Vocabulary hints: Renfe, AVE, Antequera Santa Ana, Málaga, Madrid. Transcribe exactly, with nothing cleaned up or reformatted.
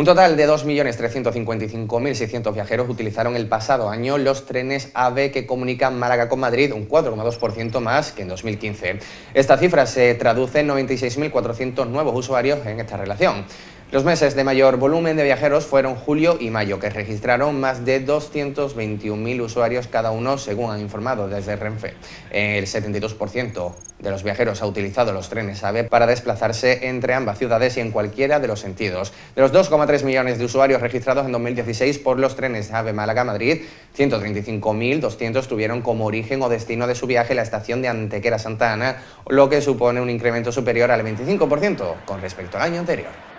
Un total de dos millones trescientos cincuenta y cinco mil seiscientos viajeros utilizaron el pasado año los trenes AVE que comunican Málaga con Madrid, un cuatro coma dos por ciento más que en dos mil quince. Esta cifra se traduce en noventa y seis mil cuatrocientos nuevos usuarios en esta relación. Los meses de mayor volumen de viajeros fueron julio y mayo, que registraron más de doscientos veintiún mil usuarios cada uno, según han informado desde Renfe. El setenta y dos por ciento de los viajeros ha utilizado los trenes AVE para desplazarse entre ambas ciudades y en cualquiera de los sentidos. De los dos coma tres millones de usuarios registrados en dos mil dieciséis por los trenes AVE Málaga-Madrid, ciento treinta y cinco mil doscientos tuvieron como origen o destino de su viaje la estación de Antequera Santa Ana, lo que supone un incremento superior al veinticinco por ciento con respecto al año anterior.